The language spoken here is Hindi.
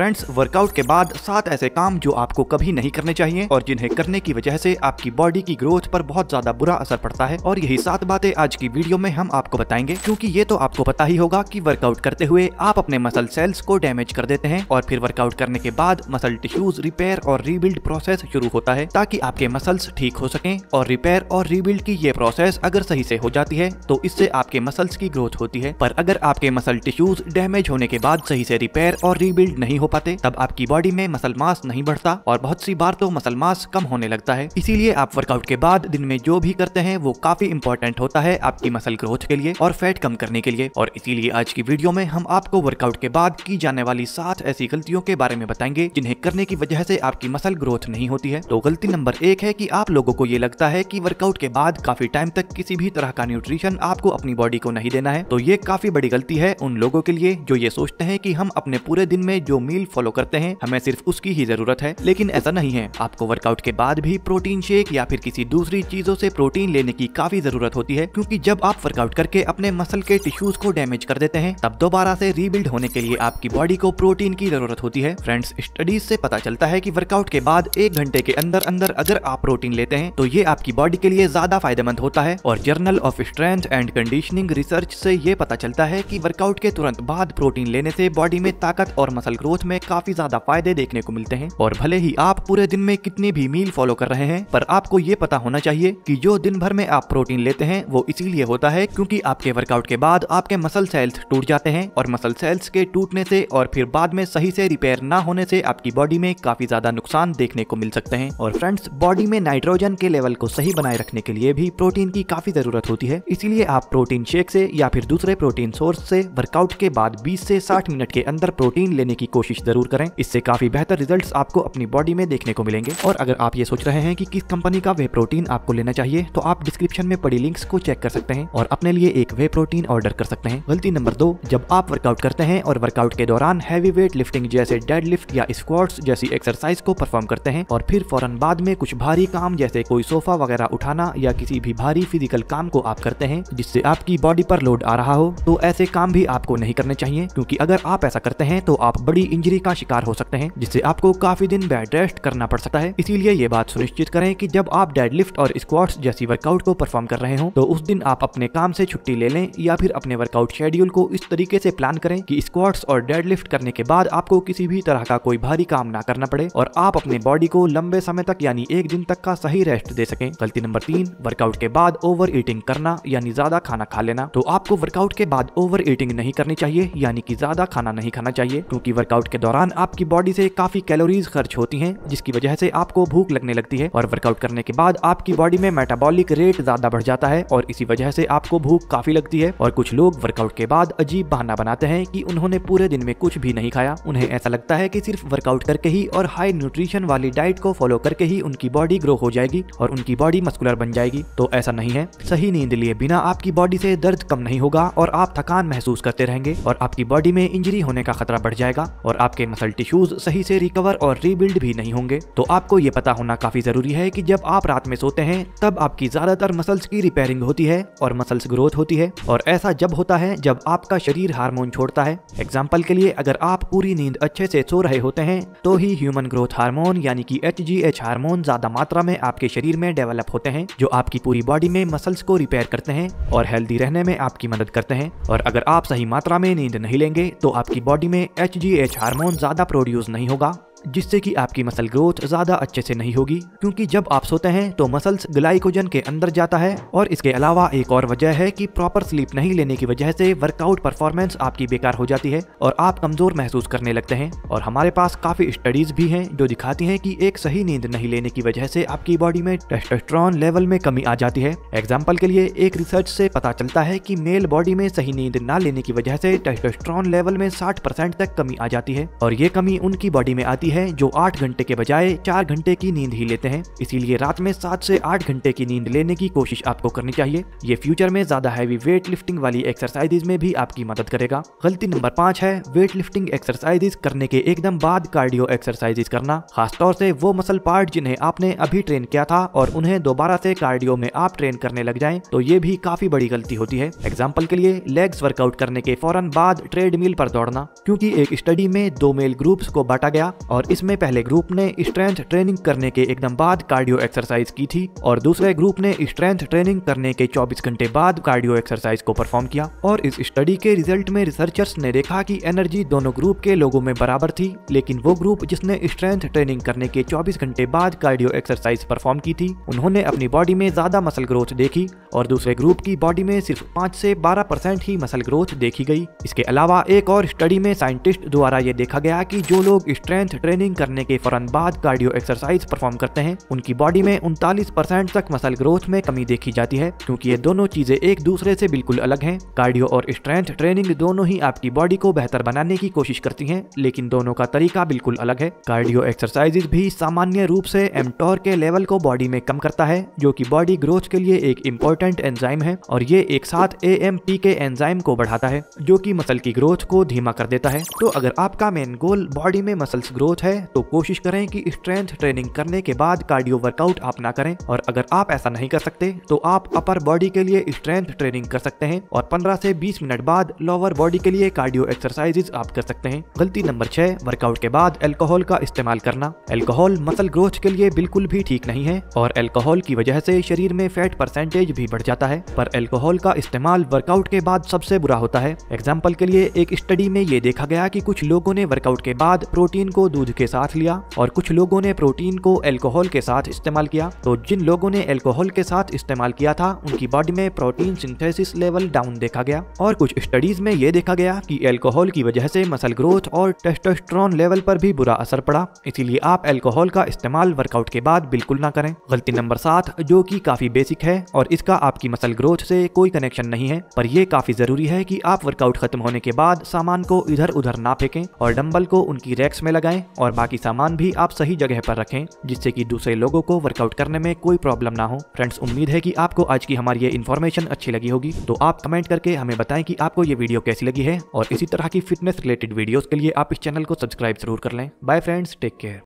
फ्रेंड्स, वर्कआउट के बाद 7 ऐसे काम जो आपको कभी नहीं करने चाहिए और जिन्हें करने की वजह से आपकी बॉडी की ग्रोथ पर बहुत ज्यादा बुरा असर पड़ता है। और यही 7 बातें आज की वीडियो में हम आपको बताएंगे, क्योंकि ये तो आपको पता ही होगा कि वर्कआउट करते हुए आप अपने मसल सेल्स को डैमेज कर देते हैं और फिर वर्कआउट करने के बाद मसल टिश्यूज रिपेयर और रीबिल्ड प्रोसेस शुरू होता है ताकि आपके मसल्स ठीक हो सकें। और रिपेयर और रीबिल्ड की ये प्रोसेस अगर सही से हो जाती है तो इससे आपके मसल्स की ग्रोथ होती है, पर अगर आपके मसल टिश्यूज डैमेज होने के बाद सही से रिपेयर और रीबिल्ड नहीं हो पाते तब आपकी बॉडी में मसल मास नहीं बढ़ता और बहुत सी बार तो मसल मास कम होने लगता है। इसीलिए आप वर्कआउट के बाद दिन में जो भी करते हैं वो काफी इंपॉर्टेंट होता है आपकी मसल ग्रोथ के लिए और फैट कम करने के लिए। और इसीलिए आज की वीडियो में हम आपको वर्कआउट के बाद की जाने वाली 7 ऐसी गलतियों के बारे में बताएंगे जिन्हें करने की वजह से आपकी मसल ग्रोथ नहीं होती है। तो गलती नंबर 1 है कि आप लोगों को ये लगता है कि वर्कआउट के बाद काफी टाइम तक किसी भी तरह का न्यूट्रिशन आपको अपनी बॉडी को नहीं देना है। तो ये काफी बड़ी गलती है उन लोगों के लिए जो ये सोचते हैं कि हम अपने पूरे दिन में जो मील फॉलो करते हैं हमें सिर्फ उसकी ही जरूरत है, लेकिन ऐसा नहीं है। आपको वर्कआउट के बाद भी प्रोटीन शेक या फिर किसी दूसरी चीजों से प्रोटीन लेने की काफी जरूरत होती है, क्योंकि जब आप वर्कआउट करके अपने मसल के टिश्यूज को डैमेज कर देते हैं तब दोबारा से रीबिल्ड होने के लिए आपकी बॉडी को प्रोटीन की जरूरत होती है। फ्रेंड्स, स्टडीज से पता चलता है कि वर्कआउट के बाद 1 घंटे के अंदर अंदर अगर आप प्रोटीन लेते हैं तो ये आपकी बॉडी के लिए ज्यादा फायदेमंद होता है। और journal of strength and conditioning research से ये पता चलता है कि वर्कआउट के तुरंत बाद प्रोटीन लेने से बॉडी में ताकत और मसल ग्रोथ में काफी ज्यादा फायदे देखने को मिलते हैं। और भले ही आप पूरे दिन में कितनी भी मील फॉलो कर रहे हैं, पर आपको ये पता होना चाहिए कि जो दिन भर में आप प्रोटीन लेते हैं वो इसीलिए होता है क्योंकि आपके वर्कआउट के बाद आपके मसल सेल्स टूट जाते हैं और मसल सेल्स के टूटने से और फिर बाद में सही से रिपेयर ना होने से आपकी बॉडी में काफी ज्यादा नुकसान देखने को मिल सकते हैं। और फ्रेंड्स, बॉडी में नाइट्रोजन के लेवल को सही बनाए रखने के लिए भी प्रोटीन की काफी जरूरत होती है। इसीलिए आप प्रोटीन शेक से या फिर दूसरे प्रोटीन सोर्स से वर्कआउट के बाद 20 से 60 मिनट के अंदर प्रोटीन लेने की कोशिश जरूर करें। इससे काफी बेहतर रिजल्ट्स आपको अपनी बॉडी में देखने को मिलेंगे। और अगर आप ये सोच रहे हैं कि किस कंपनी का वे प्रोटीन आपको लेना चाहिए तो आप डिस्क्रिप्शन में पड़ी लिंक्स को चेक कर सकते हैं और अपने लिए एक वे प्रोटीन ऑर्डर कर सकते हैं। गलती नंबर 2, जब आप वर्कआउट करते हैं और वर्कआउट के दौरान हैवी वेट लिफ्टिंग जैसे डेडलिफ्ट या स्क्वाट्स जैसी एक्सरसाइज को परफॉर्म करते हैं और फिर फौरन बाद में कुछ भारी काम जैसे कोई सोफा वगैरह उठाना या किसी भी भारी फिजिकल काम को आप करते हैं जिससे आपकी बॉडी पर लोड आ रहा हो, तो ऐसे काम भी आपको नहीं करने चाहिए, क्योंकि अगर आप ऐसा करते हैं तो आप बड़ी इंजरी का शिकार हो सकते हैं जिससे आपको काफी दिन बेड रेस्ट करना पड़ सकता है। इसीलिए ये बात सुनिश्चित करें कि जब आप डेडलिफ्ट और स्क्वाट्स जैसी वर्कआउट को परफॉर्म कर रहे हो तो उस दिन आप अपने काम से छुट्टी ले लें या फिर अपने वर्कआउट शेड्यूल को इस तरीके से प्लान करें कि स्क्वाट्स और डेडलिफ्ट करने के बाद आपको किसी भी तरह का कोई भारी काम ना करना पड़े और आप अपने बॉडी को लंबे समय तक यानी एक दिन तक का सही रेस्ट दे सकें। गलती नंबर 3, वर्कआउट के बाद ओवर ईटिंग करना यानी ज्यादा खाना खा लेना। तो आपको वर्कआउट के बाद ओवर ईटिंग नहीं करनी चाहिए यानी कि ज्यादा खाना नहीं खाना चाहिए, क्योंकि वर्कआउट के दौरान आपकी बॉडी से काफी कैलोरीज खर्च होती हैं जिसकी वजह से आपको भूख लगने लगती है और वर्कआउट करने के बाद आपकी बॉडी में मेटाबॉलिक रेट ज्यादा बढ़ जाता है और इसी वजह से आपको भूख काफी लगती है। और कुछ लोग वर्कआउट के बाद अजीब बहाना बनाते हैं कि उन्होंने पूरे दिन में कुछ भी नहीं खाया। उन्हें ऐसा लगता है कि सिर्फ वर्कआउट करके ही और हाई न्यूट्रिशन वाली डाइट को फॉलो करके ही उनकी बॉडी ग्रो हो जाएगी और उनकी बॉडी मस्कुलर बन जाएगी। तो ऐसा नहीं है। सही नींद लिए बिना आपकी बॉडी से दर्द कम नहीं होगा और आप थकान महसूस करते रहेंगे और आपकी बॉडी में इंजरी होने का खतरा बढ़ जाएगा और आपके मसल टिश्यूज सही से रिकवर और रीबिल्ड भी नहीं होंगे। तो आपको ये पता होना काफी जरूरी है कि जब आप रात में सोते हैं तब आपकी ज्यादातर मसल्स की रिपेयरिंग होती है और मसल्स ग्रोथ होती है, और ऐसा जब होता है जब आपका शरीर हार्मोन छोड़ता है। एग्जाम्पल के लिए, अगर आप पूरी नींद अच्छे से सो रहे होते हैं तो ही ह्यूमन ग्रोथ हार्मोन यानी कि HGH हार्मोन ज्यादा मात्रा में आपके शरीर में डेवलप होते हैं जो आपकी पूरी बॉडी में मसल्स को रिपेयर करते हैं और हेल्दी रहने में आपकी मदद करते हैं। और अगर आप सही मात्रा में नींद नहीं लेंगे तो आपकी बॉडी में HGH हार्मोन ज्यादा प्रोड्यूस नहीं होगा जिससे कि आपकी मसल ग्रोथ ज्यादा अच्छे से नहीं होगी, क्योंकि जब आप सोते हैं तो मसल्स ग्लाइकोजन के अंदर जाता है। और इसके अलावा एक और वजह है कि प्रॉपर स्लीप नहीं लेने की वजह से वर्कआउट परफॉर्मेंस आपकी बेकार हो जाती है और आप कमजोर महसूस करने लगते हैं। और हमारे पास काफी स्टडीज भी हैं जो दिखाती हैं कि एक सही नींद नहीं लेने की वजह से आपकी बॉडी में टेस्टोस्टेरोन लेवल में कमी आ जाती है। एग्जाम्पल के लिए, एक रिसर्च से पता चलता है कि मेल बॉडी में सही नींद न लेने की वजह से टेस्टोस्टेरोन लेवल में 60% तक कमी आ जाती है और ये कमी उनकी बॉडी में आती है जो 8 घंटे के बजाय 4 घंटे की नींद ही लेते हैं। इसीलिए रात में 7 से 8 घंटे की नींद लेने की कोशिश आपको करनी चाहिए। ये फ्यूचर में ज्यादा हैवी वेट लिफ्टिंग वाली एक्सरसाइजेज में भी आपकी मदद करेगा। गलती नंबर 5 है वेट लिफ्टिंग एक्सरसाइजेज करने के एकदम बाद कार्डियो एक्सरसाइजेज करना, खासतौर से वो मसल पार्ट जिन्हें आपने अभी ट्रेन किया था और उन्हें दोबारा से कार्डियो में आप ट्रेन करने लग जाएं तो ये भी काफी बड़ी गलती होती है। एग्जाम्पल के लिए लेग्स वर्कआउट करने के फौरन बाद ट्रेडमिल पर दौड़ना, क्योंकि एक स्टडी में 2 मेल ग्रुप्स को बांटा गया और इसमें पहले ग्रुप ने स्ट्रेंथ ट्रेनिंग करने के एकदम बाद कार्डियो एक्सरसाइज की थी और दूसरे ग्रुप ने स्ट्रेंथ ट्रेनिंग करने के 24 घंटे बाद कार्डियो एक्सरसाइज को परफॉर्म किया। और इस स्टडी के रिजल्ट में रिसर्चर्स ने देखा कि एनर्जी दोनों ग्रुप के लोगों में बराबर थी, लेकिन वो ग्रुप जिसने स्ट्रेंथ ट्रेनिंग करने के 24 घंटे बाद कार्डियो एक्सरसाइज परफॉर्म की थी उन्होंने अपनी बॉडी में ज्यादा मसल ग्रोथ देखी और दूसरे ग्रुप की बॉडी में सिर्फ 5 से 12% ही मसल ग्रोथ देखी गई। इसके अलावा एक और स्टडी में साइंटिस्ट द्वारा ये देखा गया कि जो लोग स्ट्रेंथ ट्रेनिंग करने के फौरन बाद कार्डियो एक्सरसाइज परफॉर्म करते हैं उनकी बॉडी में 39% तक मसल ग्रोथ में कमी देखी जाती है, क्योंकि ये दोनों चीजें एक दूसरे से बिल्कुल अलग हैं। कार्डियो और स्ट्रेंथ ट्रेनिंग दोनों ही आपकी बॉडी को बेहतर बनाने की कोशिश करती हैं, लेकिन दोनों का तरीका बिल्कुल अलग है। कार्डियो एक्सरसाइजेज भी सामान्य रूप से mTOR के लेवल को बॉडी में कम करता है, जो कि बॉडी ग्रोथ के लिए एक इम्पोर्टेंट एंजाइम है, और ये एक साथ AMP के एंजाइम को बढ़ाता है जो कि मसल की ग्रोथ को धीमा कर देता है। तो अगर आपका मेन गोल बॉडी में मसल्स ग्रोथ है तो कोशिश करें कि स्ट्रेंथ ट्रेनिंग करने के बाद कार्डियो वर्कआउट आप ना करें, और अगर आप ऐसा नहीं कर सकते तो आप अपर बॉडी के लिए स्ट्रेंथ ट्रेनिंग कर सकते हैं और 15 से 20 मिनट बाद लोअर बॉडी के लिए कार्डियो एक्सरसाइजेज आप कर सकते हैं। गलती नंबर 6 वर्कआउट के बाद अल्कोहल का इस्तेमाल करना। अल्कोहल मसल ग्रोथ के लिए बिल्कुल भी ठीक नहीं है और अल्कोहल की वजह से शरीर में फैट परसेंटेज भी बढ़ जाता है, पर अल्कोहल का इस्तेमाल वर्कआउट के बाद सबसे बुरा होता है। एग्जाम्पल के लिए एक स्टडी में ये देखा गया कि कुछ लोगों ने वर्कआउट के बाद प्रोटीन को दूध के साथ लिया और कुछ लोगों ने प्रोटीन को अल्कोहल के साथ इस्तेमाल किया। तो जिन लोगों ने अल्कोहल के साथ इस्तेमाल किया था उनकी बॉडी में प्रोटीन सिंथेसिस लेवल डाउन देखा गया, और कुछ स्टडीज में ये देखा गया कि अल्कोहल की वजह से मसल ग्रोथ और टेस्टोस्टेरोन लेवल पर भी बुरा असर पड़ा। इसीलिए आप अल्कोहल का इस्तेमाल वर्कआउट के बाद बिल्कुल ना करें। गलती नंबर 7 जो कि काफी बेसिक है और इसका आपकी मसल ग्रोथ से कोई कनेक्शन नहीं है, पर यह काफी जरूरी है कि आप वर्कआउट खत्म होने के बाद सामान को इधर उधर ना फेंकें और डम्बल को उनकी रैक्स में लगाएं और बाकी सामान भी आप सही जगह पर रखें, जिससे कि दूसरे लोगों को वर्कआउट करने में कोई प्रॉब्लम ना हो। फ्रेंड्स, उम्मीद है कि आपको आज की हमारी ये इन्फॉर्मेशन अच्छी लगी होगी, तो आप कमेंट करके हमें बताएं कि आपको ये वीडियो कैसी लगी है, और इसी तरह की फिटनेस रिलेटेड वीडियोस के लिए आप इस चैनल को सब्सक्राइब जरूर कर लें। Bye friends, take care.